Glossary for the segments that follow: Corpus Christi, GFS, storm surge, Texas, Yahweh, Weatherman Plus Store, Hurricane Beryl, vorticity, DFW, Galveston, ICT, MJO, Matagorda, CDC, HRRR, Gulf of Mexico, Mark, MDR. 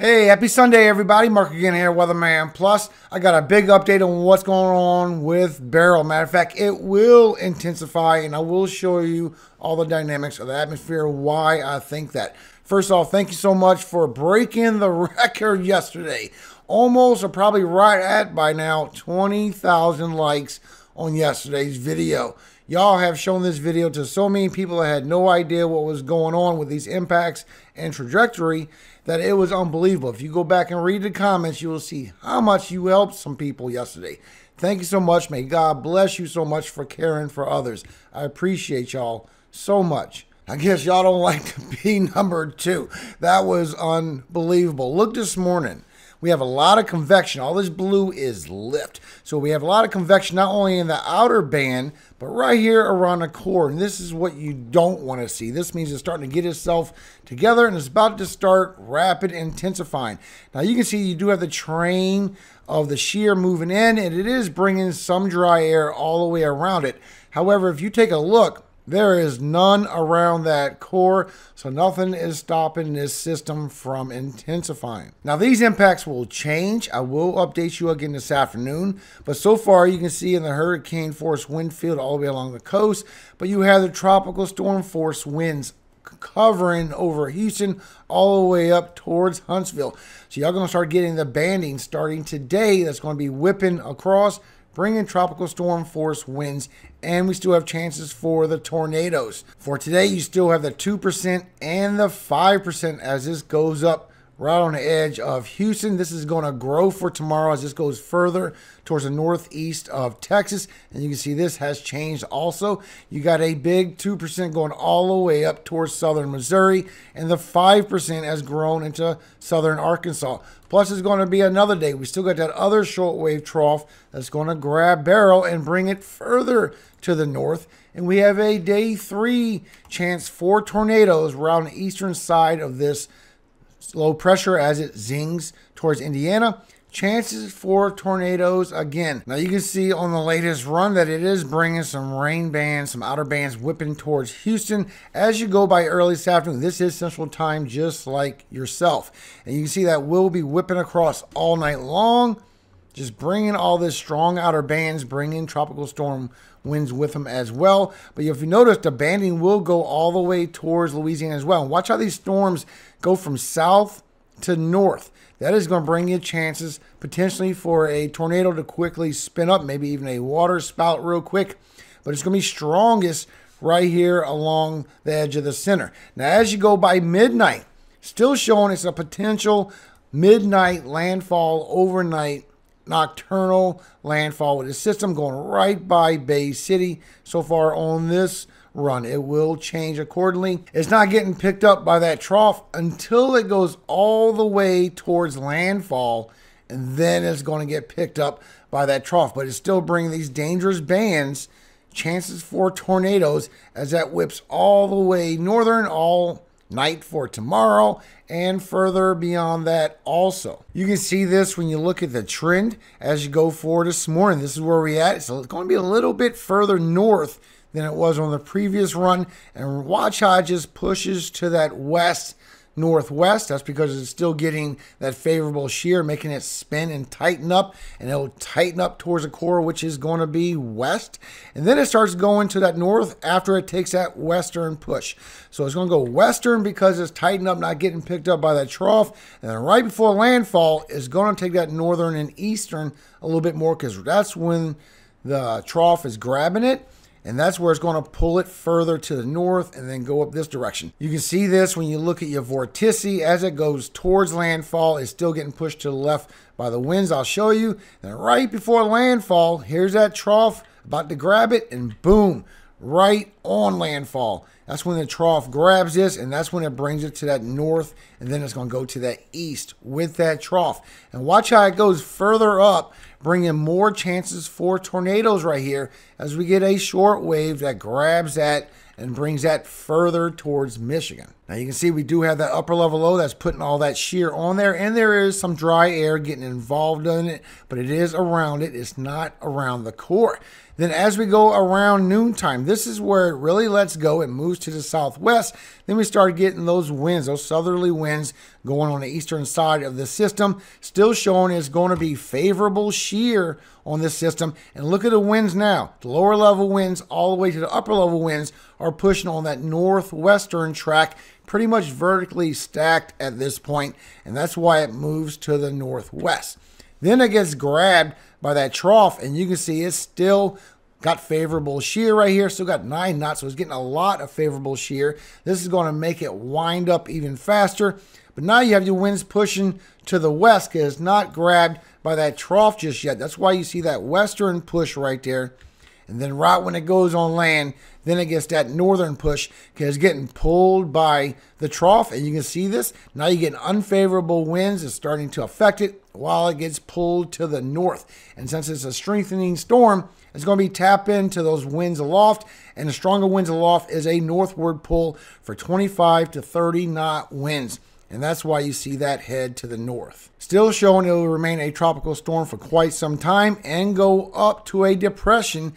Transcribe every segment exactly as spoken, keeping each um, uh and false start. Hey, happy Sunday, everybody. Mark again here, Weatherman Plus. I got a big update on what's going on with Beryl. Matter of fact, it will intensify, and I will show you all the dynamics of the atmosphere, why I think that. First off, thank you so much for breaking the record yesterday. Almost, or probably right at by now, twenty thousand likes on yesterday's video. Y'all have shown this video to so many people that had no idea what was going on with these impacts and trajectory that it was unbelievable. If you go back and read the comments, you will see how much you helped some people yesterday. Thank you so much. May God bless you so much for caring for others. I appreciate y'all so much. I guess y'all don't like to be number two. That was unbelievable. Look this morning. We have a lot of convection. All this blue is lift. So we have a lot of convection, not only in the outer band, but right here around the core. And this is what you don't want to see. This means it's starting to get itself together and it's about to start rapid intensifying. Now you can see you do have the train of the shear moving in, and it is bringing some dry air all the way around it. However, if you take a look, there is none around that core, so nothing is stopping this system from intensifying. Now, these impacts will change. I will update you again this afternoon, but so far you can see in the hurricane force wind field all the way along the coast, but you have the tropical storm force winds covering over Houston all the way up towards Huntsville. So y'all going to start getting the banding starting today that's going to be whipping across, bringing tropical storm force winds, and we still have chances for the tornadoes. For today, you still have the two percent and the five percent as this goes up right on the edge of Houston. This is going to grow for tomorrow as this goes further towards the northeast of Texas. And you can see this has changed also. You got a big two percent going all the way up towards southern Missouri, and the five percent has grown into southern Arkansas. Plus, it's going to be another day. We still got that other shortwave trough that's going to grab Beryl and bring it further to the north. And we have a day three chance for tornadoes around the eastern side of this low pressure as it zings towards Indiana. Chances for tornadoes again. Now you can see on the latest run that it is bringing some rain bands, some outer bands whipping towards Houston. As you go by early this afternoon, this is central time just like yourself. And you can see that will be whipping across all night long, just bringing all this strong outer bands, bringing tropical storm winds with them as well. But if you notice, the banding will go all the way towards Louisiana as well. And watch how these storms go from south to north. That is going to bring you chances potentially for a tornado to quickly spin up, maybe even a water spout real quick. But it's going to be strongest right here along the edge of the center. Now, as you go by midnight, still showing it's a potential midnight landfall, overnight nocturnal landfall with the system going right by Bay City. So far on this run, it will change accordingly. It's not getting picked up by that trough until it goes all the way towards landfall, and then it's going to get picked up by that trough. But it's still bringing these dangerous bands, chances for tornadoes as that whips all the way northern all night for tomorrow and further beyond that also. You can see this when you look at the trend as you go forward this morning. This is where we're at. So it's going to be a little bit further north than it was on the previous run. And watch how it just pushes to that west northwest. That's because it's still getting that favorable shear, making it spin and tighten up, and it'll tighten up towards the core, which is going to be west. And then it starts going to that north after it takes that western push. So it's going to go western because it's tightened up, not getting picked up by that trough. And then right before landfall, it's going to take that northern and eastern a little bit more, because that's when the trough is grabbing it. And that's where it's going to pull it further to the north and then go up this direction. You can see this when you look at your vorticity as it goes towards landfall. It's still getting pushed to the left by the winds. I'll show you. And right before landfall, here's that trough about to grab it, and boom, right on landfall. That's when the trough grabs this, and that's when it brings it to that north, and then it's going to go to that east with that trough. And watch how it goes further up, bringing more chances for tornadoes right here as we get a short wave that grabs that and brings that further towards Michigan. Now you can see we do have that upper level low that's putting all that shear on there, and there is some dry air getting involved in it, but it is around it. It's not around the core. Then as we go around noontime, this is where it really lets go. It moves to the southwest. Then we start getting those winds, those southerly winds going on the eastern side of the system, still showing it's going to be favorable shear on this system. And look at the winds now. The lower level winds all the way to the upper level winds are pushing on that northwestern track, pretty much vertically stacked at this point, and that's why it moves to the northwest. Then it gets grabbed by that trough, and you can see it's still got favorable shear right here. Still got nine knots, so it's getting a lot of favorable shear. This is going to make it wind up even faster. But now you have your winds pushing to the west because it's not grabbed by that trough just yet. That's why you see that western push right there. And then right when it goes on land, then it gets that northern push because it's getting pulled by the trough. And you can see this. Now you get unfavorable winds. It's starting to affect it while it gets pulled to the north. And since it's a strengthening storm, it's going to be tap into those winds aloft. And the stronger winds aloft is a northward pull for twenty-five to thirty knot winds. And that's why you see that head to the north. Still showing it will remain a tropical storm for quite some time and go up to a depression,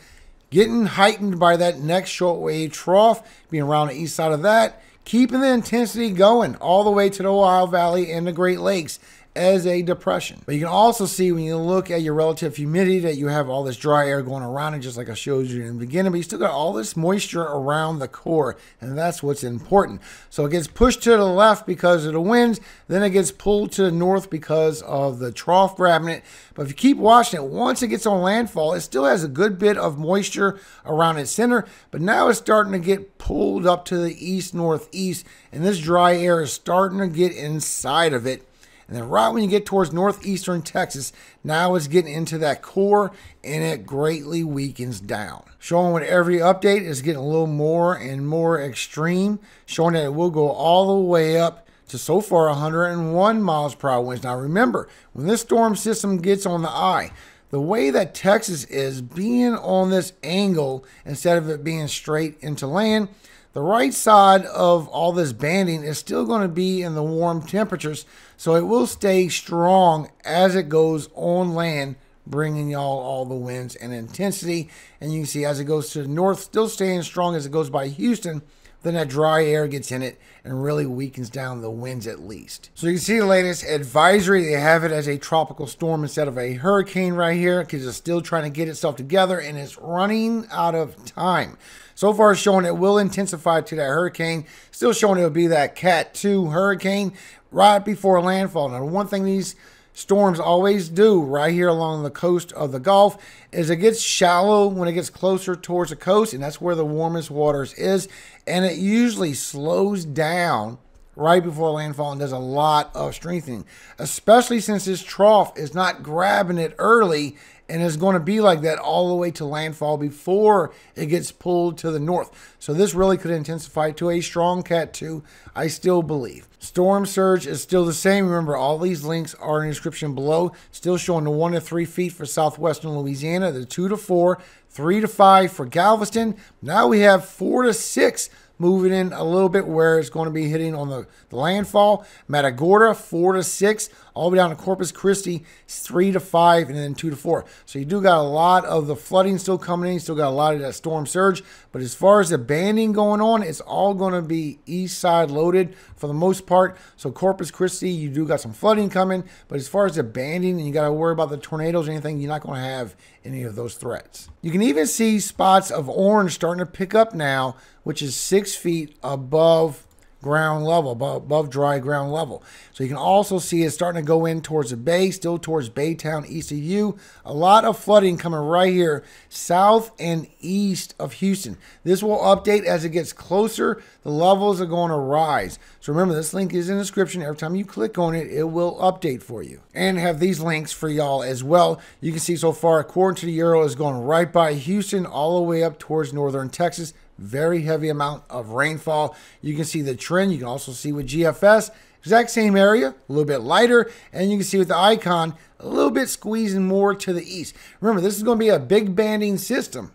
getting heightened by that next shortwave trough, being around the east side of that, keeping the intensity going all the way to the Ohio Valley and the Great Lakes as a depression. But you can also see when you look at your relative humidity that you have all this dry air going around it, just like I showed you in the beginning, but you still got all this moisture around the core, and that's what's important. So it gets pushed to the left because of the winds, then it gets pulled to the north because of the trough grabbing it. But if you keep watching it, once it gets on landfall, it still has a good bit of moisture around its center, but now it's starting to get pulled up to the east northeast, and this dry air is starting to get inside of it. And then right when you get towards northeastern Texas, now it's getting into that core and it greatly weakens down. Showing with every update is getting a little more and more extreme, showing that it will go all the way up to so far one hundred one miles per hour winds. Now remember, when this storm system gets on the eye, the way that Texas is being on this angle instead of it being straight into land, the right side of all this banding is still going to be in the warm temperatures, so it will stay strong as it goes on land, bringing y'all all the winds and intensity. And you can see as it goes to the north, still staying strong as it goes by Houston, then that dry air gets in it and really weakens down the winds at least. So you can see the latest advisory. They have it as a tropical storm instead of a hurricane right here because it's still trying to get itself together and it's running out of time. So far showing it will intensify to that hurricane, still showing it will be that Cat two hurricane right before landfall. Now one thing these storms always do right here along the coast of the Gulf is it gets shallow when it gets closer towards the coast, and that's where the warmest waters is, and it usually slows down right before landfall and does a lot of strengthening, especially since this trough is not grabbing it early and is going to be like that all the way to landfall before it gets pulled to the north. So this really could intensify to a strong Cat two, I still believe. Storm surge is still the same. Remember, all these links are in the description below. Still showing the one to three feet for southwestern Louisiana, the two to four, three to five for Galveston. Now we have four to six moving in a little bit where it's going to be hitting on the, the landfall. Matagorda, four to six, all the way down to Corpus Christi, three to five, and then two to four. So you do got a lot of the flooding still coming in, still got a lot of that storm surge. But as far as the banding going on, it's all going to be east side loaded for the most part. So Corpus Christi, you do got some flooding coming, but as far as the banding and you got to worry about the tornadoes or anything, you're not going to have any of those threats. You can even see spots of orange starting to pick up now, which is six feet above ground level, above dry ground level. So you can also see it's starting to go in towards the bay, still towards Baytown, east of you. A lot of flooding coming right here, south and east of Houston. This will update as it gets closer. The levels are going to rise. So remember, this link is in the description. Every time you click on it, it will update for you. And have these links for y'all as well. You can see so far, according to the Euro, is going right by Houston, all the way up towards northern Texas. Very heavy amount of rainfall. You can see the trend. You can also see with G F S, exact same area, a little bit lighter. And you can see with the icon, a little bit squeezing more to the east. Remember, this is going to be a big banding system.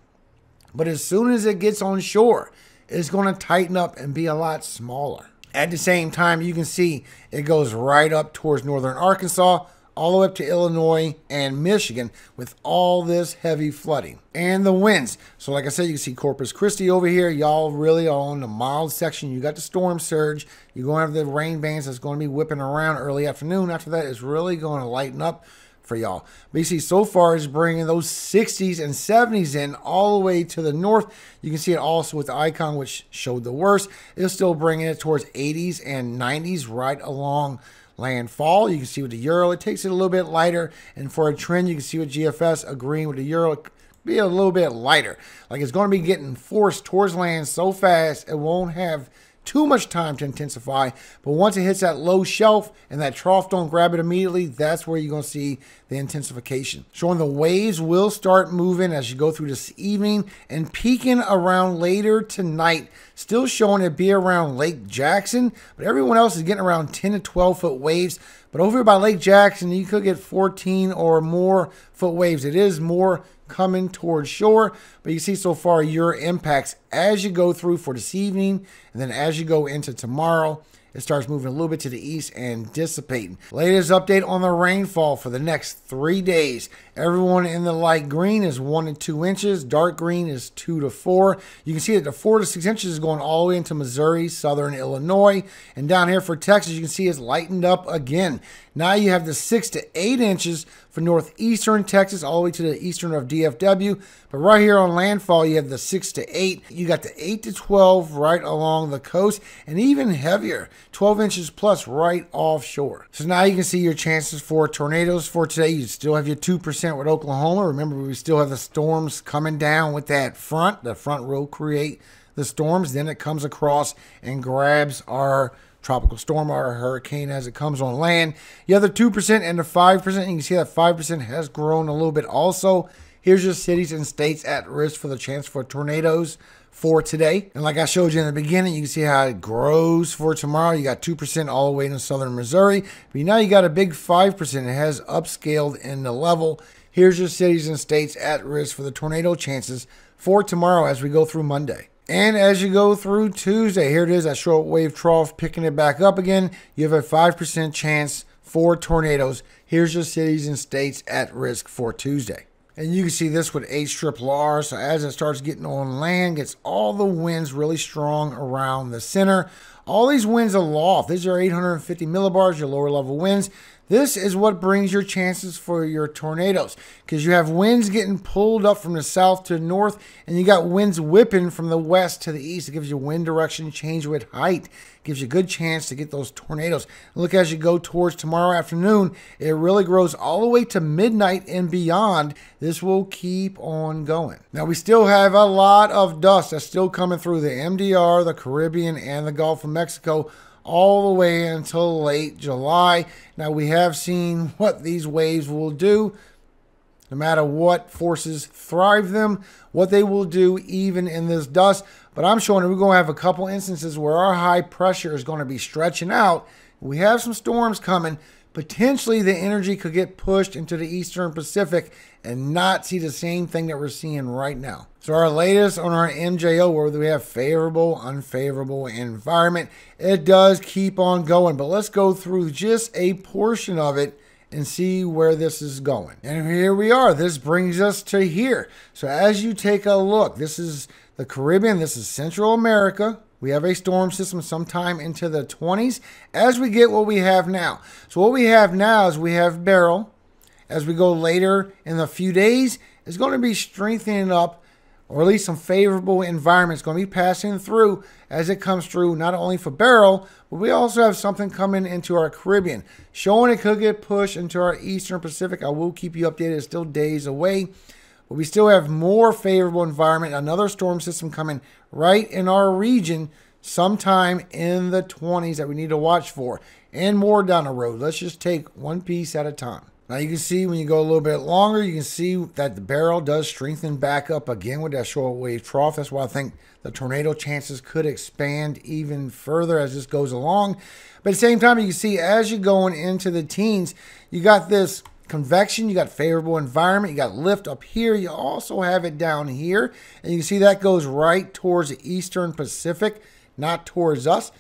But as soon as it gets on shore, is going to tighten up and be a lot smaller. At the same time, you can see it goes right up towards northern Arkansas, all the way up to Illinois and Michigan with all this heavy flooding and the winds. So like I said, you can see Corpus Christi over here. Y'all really are on the mild section. You got the storm surge. You're going to have the rain bands that's going to be whipping around early afternoon. After that, it's really going to lighten up for y'all. But you see, so far it's bringing those sixties and seventies in all the way to the north. You can see it also with the icon, which showed the worst. It's still bringing it towards eighties and nineties right along landfall. You can see with the euro, it takes it a little bit lighter. And for a trend, you can see with G F S agreeing with the euro, it could be a little bit lighter. Like, it's going to be getting forced towards land so fast it won't have too much time to intensify, but once it hits that low shelf and that trough don't grab it immediately, that's where you're going to see the intensification. Showing the waves will start moving as you go through this evening and peaking around later tonight, still showing it be around Lake Jackson, but everyone else is getting around ten to twelve foot waves. But over by Lake Jackson, you could get fourteen or more foot waves. It is more coming towards shore, but you see so far your impacts as you go through for this evening, and then as you go into tomorrow, it starts moving a little bit to the east and dissipating. Latest update on the rainfall for the next three days. Everyone in the light green is one to two inches. Dark green is two to four. You can see that the four to six inches is going all the way into Missouri, southern Illinois. And down here for Texas, you can see it's lightened up again. Now you have the six to eight inches for northeastern Texas, all the way to the eastern of D F W. But right here on landfall, you have the six to eight. You got the eight to twelve right along the coast, and even heavier, twelve inches plus right offshore. So now you can see your chances for tornadoes for today. You still have your two percent with Oklahoma. Remember, we still have the storms coming down with that front. The front will create the storms. Then it comes across and grabs our tropical storm or hurricane as it comes on land. The other two percent and the five percent, you can see that five percent has grown a little bit also. Here's your cities and states at risk for the chance for tornadoes for today. And like I showed you in the beginning, you can see how it grows for tomorrow. You got two percent all the way in southern Missouri. But now you got a big five percent. It has upscaled in the level. Here's your cities and states at risk for the tornado chances for tomorrow as we go through Monday. And as you go through Tuesday, here it is, that short wave trough picking it back up again. You have a five percent chance for tornadoes. Here's your cities and states at risk for Tuesday. And you can see this with H R R R. So as it starts getting on land, gets all the winds really strong around the center. All these winds aloft. These are eight hundred fifty millibars, your lower level winds. This is what brings your chances for your tornadoes, because you have winds getting pulled up from the south to the north, and you got winds whipping from the west to the east. It gives you wind direction change with height. It gives you a good chance to get those tornadoes. Look, as you go towards tomorrow afternoon, it really grows all the way to midnight and beyond. This will keep on going. Now, we still have a lot of dust that's still coming through the M D R, the Caribbean, and the Gulf of Mexico, all the way until late July. Now, we have seen what these waves will do. No matter what forces thrive them, what they will do even in this dust. But I'm showing you, we're going to have a couple instances where our high pressure is going to be stretching out. We have some storms coming. Potentially, the energy could get pushed into the eastern Pacific and not see the same thing that we're seeing right now. So our latest on our M J O, where we have favorable, unfavorable environment, it does keep on going. But let's go through just a portion of it and see where this is going. And here we are. This brings us to here. So as you take a look, this is the Caribbean. This is Central America. We have a storm system sometime into the twenties as we get what we have now. So what we have now is we have Beryl. As we go later in a few days, it's going to be strengthening up, or at least some favorable environment is going to be passing through as it comes through, not only for Beryl, but we also have something coming into our Caribbean. Showing it could get pushed into our eastern Pacific. I will keep you updated. It's still days away. But we still have more favorable environment, another storm system coming right in our region sometime in the twenties that we need to watch for, and more down the road. Let's just take one piece at a time. Now you can see when you go a little bit longer, you can see that the Beryl does strengthen back up again with that short wave trough. That's why I think the tornado chances could expand even further as this goes along. But at the same time, you can see as you're going into the teens, you got this convection, you got favorable environment, you got lift up here, you also have it down here, and you can see that goes right towards the Eastern Pacific, not towards us.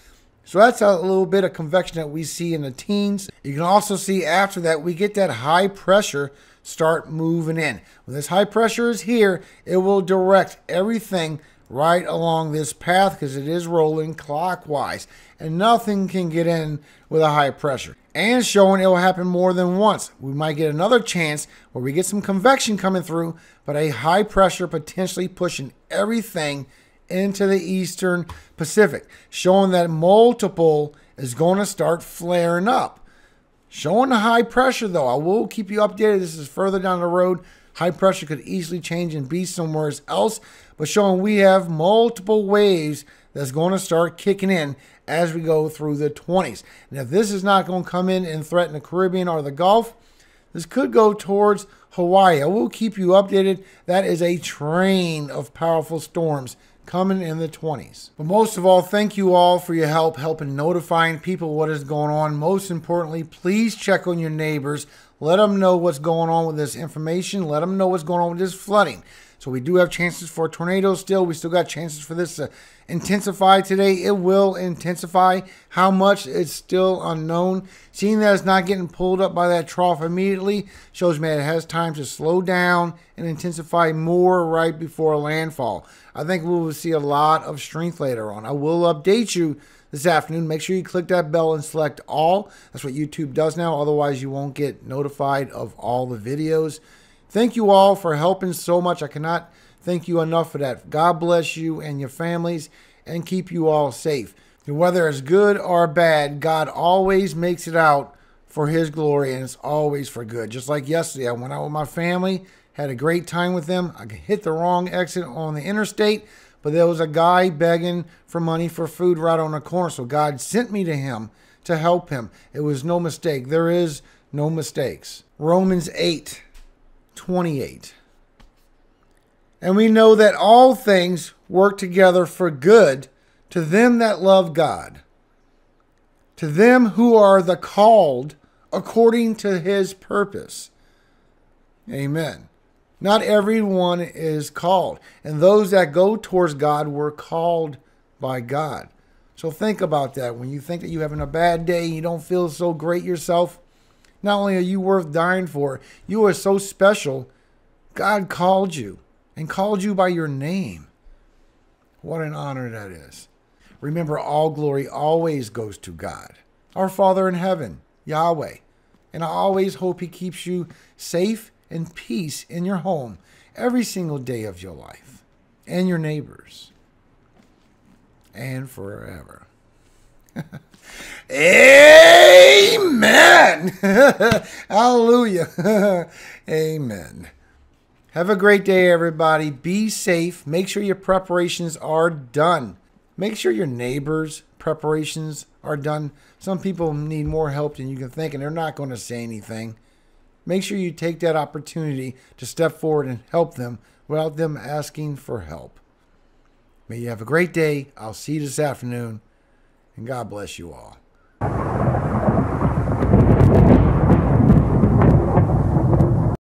So that's a little bit of convection that we see in the teens. You can also see after that, we get that high pressure start moving in. When this high pressure is here, it will direct everything right along this path because it is rolling clockwise. And nothing can get in with a high pressure. And showing it will happen more than once. We might get another chance where we get some convection coming through, but a high pressure potentially pushing everything into the Eastern Pacific, showing that multiple is going to start flaring up. Showing the high pressure though, I will keep you updated. This is further down the road. High pressure could easily change and be somewhere else, but showing we have multiple waves that's going to start kicking in as we go through the twenties. And if this is not going to come in and threaten the Caribbean or the Gulf, this could go towards Hawaii. I will keep you updated. That is a train of powerful storms coming in the twenties. But most of all, thank you all for your help, helping notifying people what is going on. Most importantly, please check on your neighbors. Let them know what's going on with this information. Let them know what's going on with this flooding. So we do have chances for tornadoes still. We still got chances for this to intensify today. It will intensify. How much is still unknown. Seeing that it's not getting pulled up by that trough immediately shows me that it has time to slow down and intensify more right before landfall. I think we will see a lot of strength later on. I will update you this afternoon. Make sure you click that bell and select all. That's what YouTube does now. Otherwise, you won't get notified of all the videos. Thank you all for helping so much. I cannot thank you enough for that. God bless you and your families and keep you all safe. And whether it's good or bad, God always makes it out for his glory, and it's always for good. Just like yesterday, I went out with my family, had a great time with them. I hit the wrong exit on the interstate, but there was a guy begging for money for food right on the corner. So God sent me to him to help him. It was no mistake. There is no mistakes. Romans eight twenty-eight. And we know that all things work together for good to them that love God, to them who are the called according to his purpose. Amen. Not everyone is called, and those that go towards God were called by God. So think about that. When you think that you're having a bad day, you don't feel so great yourself, not only are you worth dying for, you are so special. God called you and called you by your name. What an honor that is. Remember, all glory always goes to God, our Father in heaven, Yahweh. And I always hope he keeps you safe and peace in your home every single day of your life and your neighbors and forever. Amen. Hallelujah. Amen. Have a great day, everybody. Be safe. Make sure your preparations are done. Make sure your neighbors' preparations are done. Some people need more help than you can think, and they're not going to say anything. Make sure you take that opportunity to step forward and help them without them asking for help. May you have a great day. I'll see you this afternoon. And God bless you all.